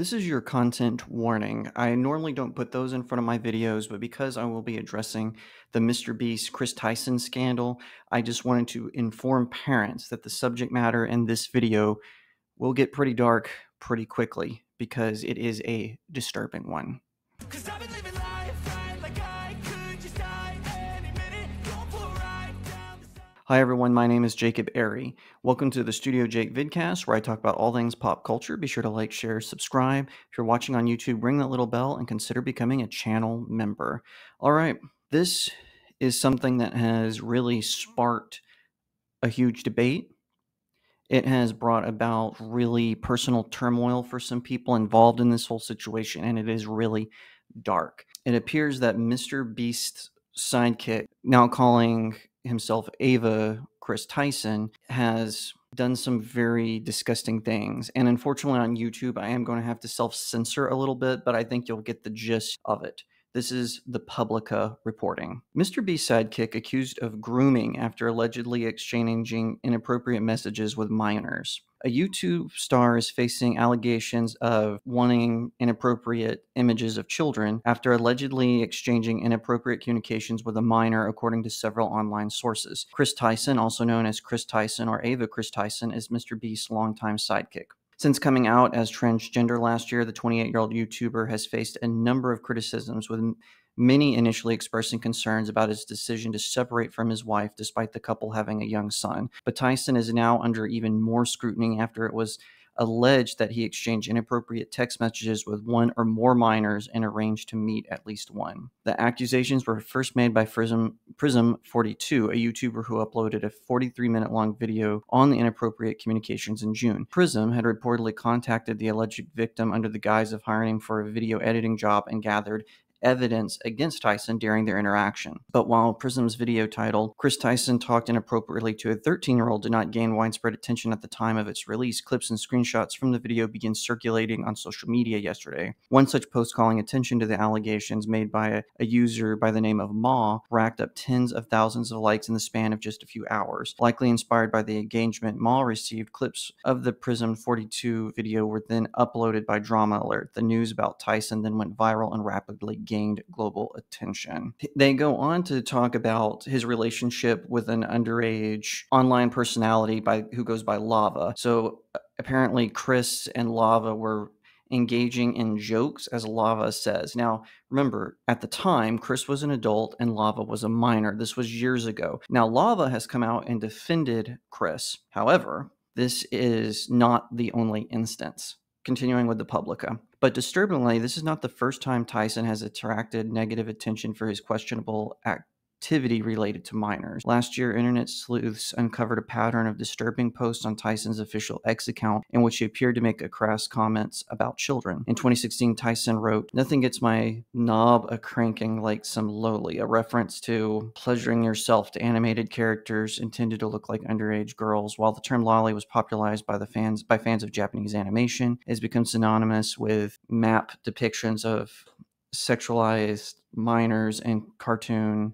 This is your content warning. I normally don't put those in front of my videos, but because I will be addressing the MrBeast Kris Tyson scandal, I just wanted to inform parents that the subject matter in this video will get pretty dark pretty quickly because it is a disturbing one. Hi everyone, my name is Jacob Airy. Welcome to the Studio Jake Vidcast, where I talk about all things pop culture. Be sure to like, share, subscribe. If you're watching on YouTube, ring that little bell and consider becoming a channel member. All right, this is something that has really sparked a huge debate. It has brought about really personal turmoil for some people involved in this whole situation, and it is really dark. It appears that MrBeast's sidekick, now calling himself Ava Kris Tyson, has done some very disgusting things, and unfortunately on YouTube I am going to have to self-censor a little bit, but I think you'll get the gist of it. This is the Publica reporting. MrBeast's sidekick accused of grooming after allegedly exchanging inappropriate messages with minors. A YouTube star is facing allegations of wanting inappropriate images of children after allegedly exchanging inappropriate communications with a minor, according to several online sources. Kris Tyson, also known as Kris Tyson or Ava Kris Tyson, is MrBeast's longtime sidekick. Since coming out as transgender last year, the 28-year-old YouTuber has faced a number of criticisms, with many initially expressing concerns about his decision to separate from his wife despite the couple having a young son. But Tyson is now under even more scrutiny after it was alleged that he exchanged inappropriate text messages with one or more minors and arranged to meet at least one. The accusations were first made by Prism42, a YouTuber who uploaded a 43-minute long video on the inappropriate communications in June. Prism had reportedly contacted the alleged victim under the guise of hiring him for a video editing job and gathered evidence against Tyson during their interaction. But while Prism's video titled "Kris Tyson Talked Inappropriately to a 13-Year-Old" did not gain widespread attention at the time of its release, clips and screenshots from the video began circulating on social media yesterday. One such post calling attention to the allegations made by a user by the name of Ma racked up tens of thousands of likes in the span of just a few hours. Likely inspired by the engagement Ma received, clips of the Prism42 video were then uploaded by Drama Alert. The news about Tyson then went viral and rapidly gained global attention. They go on to talk about his relationship with an underage online personality who goes by Lava. So apparently Kris and Lava were engaging in jokes, as Lava says. Now, remember, at the time, Kris was an adult and Lava was a minor. This was years ago. Now, Lava has come out and defended Kris. However, this is not the only instance. Continuing with the Publica. But disturbingly, this is not the first time Tyson has attracted negative attention for his questionable activity related to minors. Last year, internet sleuths uncovered a pattern of disturbing posts on Tyson's official X account in which he appeared to make crass comments about children. In 2016, Tyson wrote, "Nothing gets my knob a-cranking like some lowly," a reference to pleasuring yourself to animated characters intended to look like underage girls. While the term lolly was popularized by fans of Japanese animation, it has become synonymous with map depictions of sexualized minors and cartoon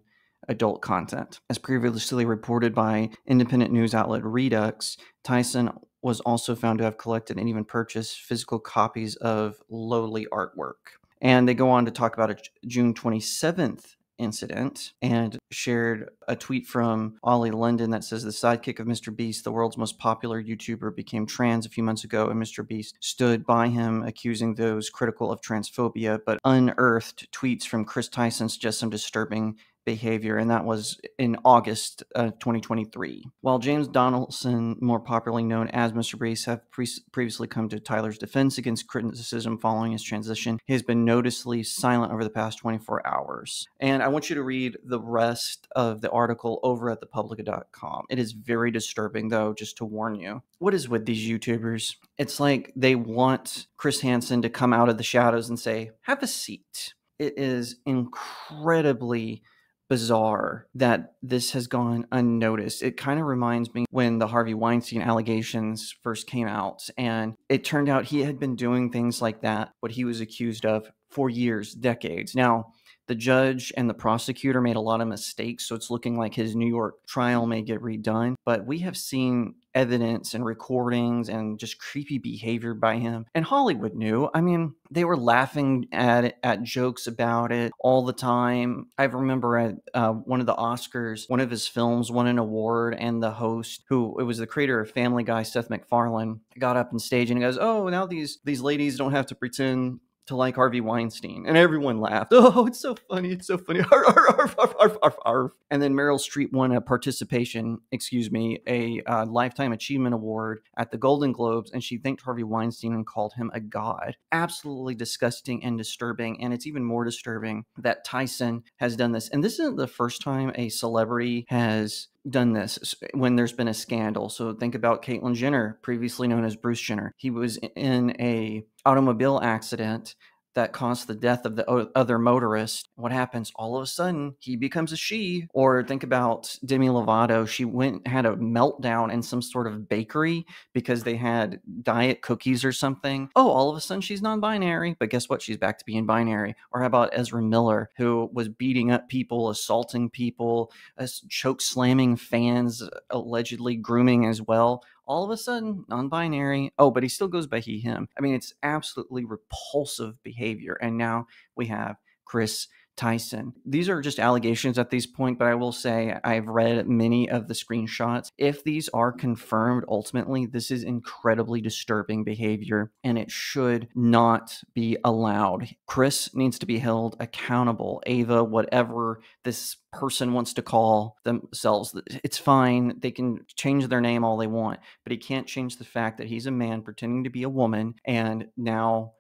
adult content. As previously reported by independent news outlet Redux, Tyson was also found to have collected and even purchased physical copies of lowly artwork. And they go on to talk about a June 27th incident and shared a tweet from Ollie London that says, "The sidekick of MrBeast, the world's most popular YouTuber, became trans a few months ago, and MrBeast stood by him, accusing those critical of transphobia, but unearthed tweets from Kris Tyson suggest some disturbing behavior," and that was in August 2023. While James Donaldson, more popularly known as MrBeast, have previously come to Tyler's defense against criticism following his transition, he has been noticeably silent over the past 24 hours. And I want you to read the rest of the article over at thepublica.com. It is very disturbing, though, just to warn you. What is with these YouTubers? It's like they want Chris Hansen to come out of the shadows and say, "Have a seat." It is incredibly bizarre that this has gone unnoticed. It kind of reminds me when the Harvey Weinstein allegations first came out, and it turned out he had been doing things like that, what he was accused of, for years, decades. Now, the judge and the prosecutor made a lot of mistakes, so it's looking like his New York trial may get redone. But we have seen evidence and recordings and just creepy behavior by him. And Hollywood knew. I mean, they were laughing at it, at jokes about it all the time. I remember at one of the Oscars, one of his films won an award, and the host, who it was the creator of Family Guy, Seth MacFarlane, got up on stage and he goes, "Oh, now these ladies don't have to pretend to like Harvey Weinstein," and everyone laughed. Oh, it's so funny! It's so funny! And then Meryl Streep won a Lifetime Achievement Award at the Golden Globes, and she thanked Harvey Weinstein and called him a god. Absolutely disgusting and disturbing. And it's even more disturbing that Tyson has done this. And this isn't the first time a celebrity has done this when there's been a scandal. So think about Caitlyn Jenner, previously known as Bruce Jenner. He was in an automobile accident that caused the death of the other motorist. What happens? All of a sudden, he becomes a she. Or think about Demi Lovato. She had a meltdown in some sort of bakery because they had diet cookies or something. Oh, all of a sudden she's non-binary, but guess what? She's back to being binary. Or how about Ezra Miller, who was beating up people, assaulting people, choke slamming fans, allegedly grooming as well. All of a sudden, non-binary. Oh, but he still goes by he, him. I mean, it's absolutely repulsive behavior. And now we have Kris Tyson. These are just allegations at this point, but I will say I've read many of the screenshots. If these are confirmed, ultimately, this is incredibly disturbing behavior, and it should not be allowed. Kris needs to be held accountable. Ava, whatever this person wants to call themselves, it's fine. They can change their name all they want, but he can't change the fact that he's a man pretending to be a woman and now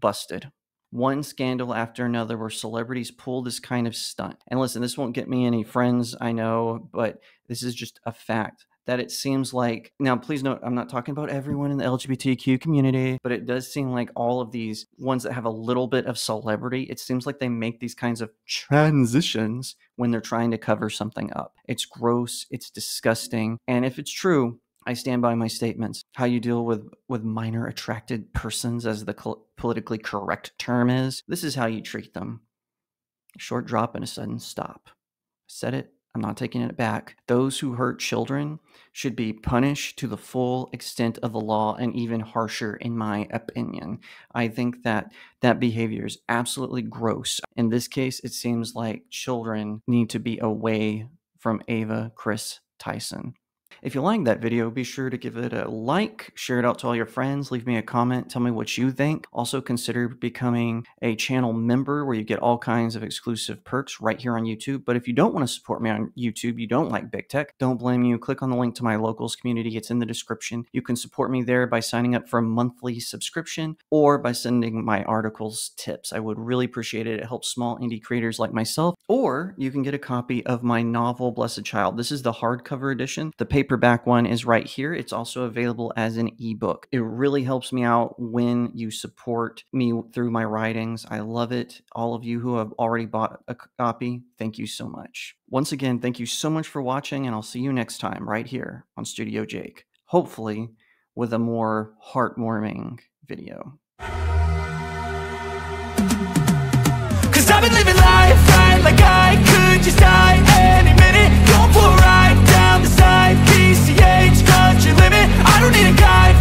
busted. One scandal after another where celebrities pull this kind of stunt. And listen, this won't get me any friends, I know, but this is just a fact that it seems like, now please note, I'm not talking about everyone in the LGBTQ community, but it does seem like all of these ones that have a little bit of celebrity, it seems like they make these kinds of transitions when they're trying to cover something up. It's gross, it's disgusting, and if it's true, I stand by my statements. How you deal with minor attracted persons, as the politically correct term is, this is how you treat them. A short drop and a sudden stop. I said it. I'm not taking it back. Those who hurt children should be punished to the full extent of the law, and even harsher, in my opinion. I think that behavior is absolutely gross. In this case, it seems like children need to be away from Ava Kris Tyson. If you like that video, be sure to give it a like, share it out to all your friends, leave me a comment, tell me what you think. Also consider becoming a channel member where you get all kinds of exclusive perks right here on YouTube. But if you don't want to support me on YouTube, you don't like big tech, don't blame you. Click on the link to my locals community. It's in the description. You can support me there by signing up for a monthly subscription or by sending my articles tips. I would really appreciate it. It helps small indie creators like myself. Or you can get a copy of my novel, Blessed Child. This is the hardcover edition. The paperback one is right here. It's also available as an ebook. It really helps me out when you support me through my writings. I love it. All of you who have already bought a copy, thank you so much. Once again, thank you so much for watching, and I'll see you next time right here on Studio Jake, hopefully with a more heartwarming video. 'Cause I've been living life right, like I could just die any minute. Don't pull right down the side, PCH, cut your limit. I don't need a guide.